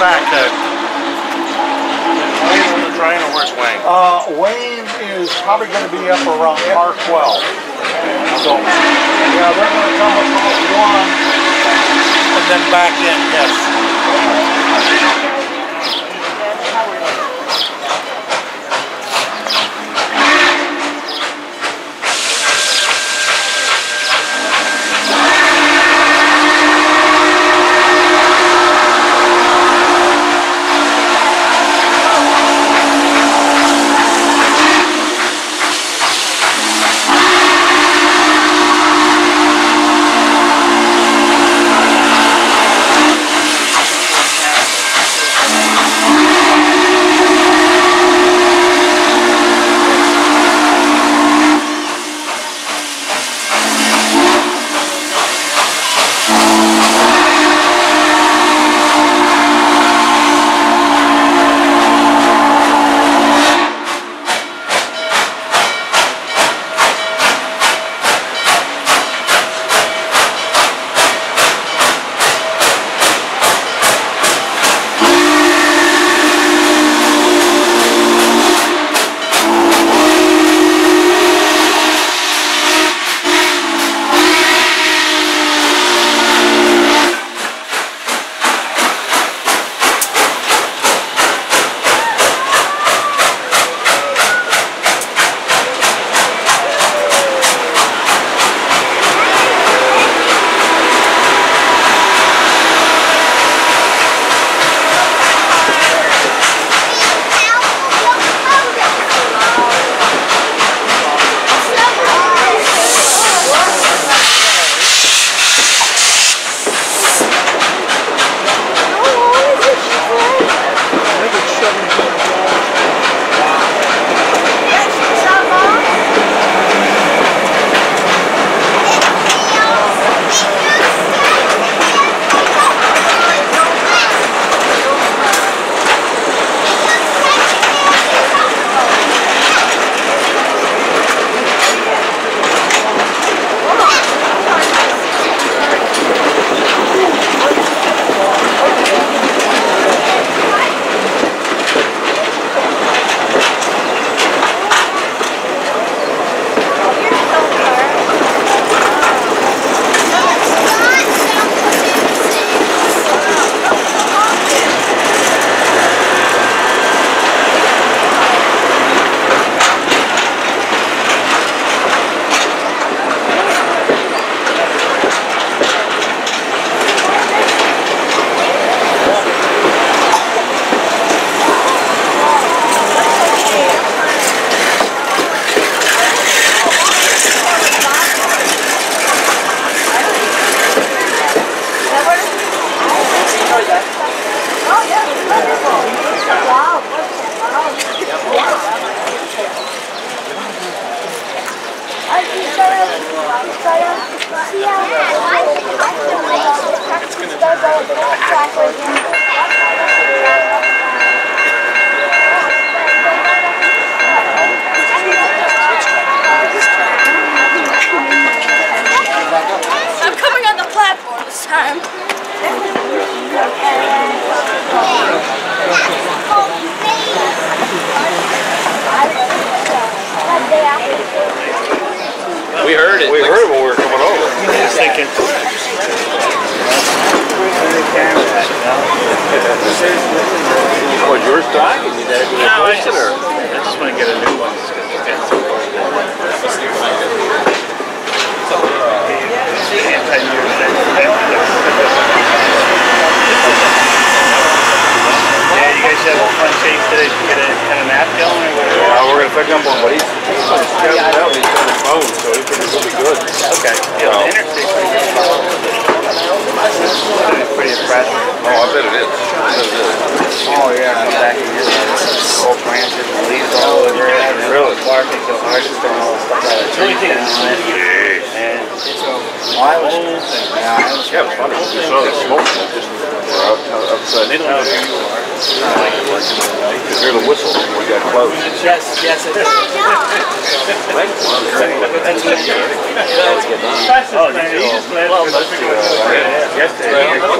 back though? Wayne's on the train, or where's Wayne? Wayne is probably going to be up around par 12. So, yeah, they're going to come across one and then back in, yes. Well,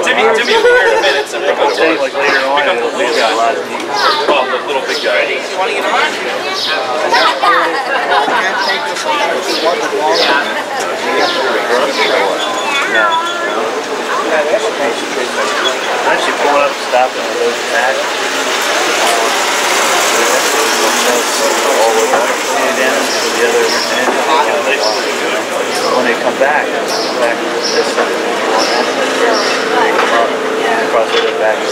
Timmy will be here in a minute, so we'll go like later on. guy that'll do that a lot of people. Oh, the little big guy. You want to get him on? Aren't you pulling up and stopping and losing that? When they come back, across the other back here.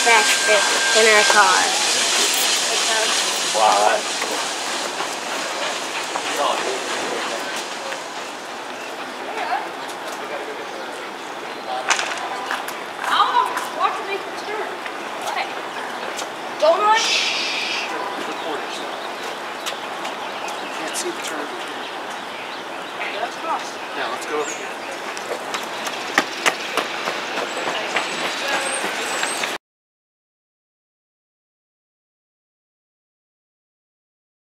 Faster than our car. Wow, that's cool. Oh, watch it make the turn. What? Don't I? You can't see the turn. Okay, let's cross. Yeah, let's go over here.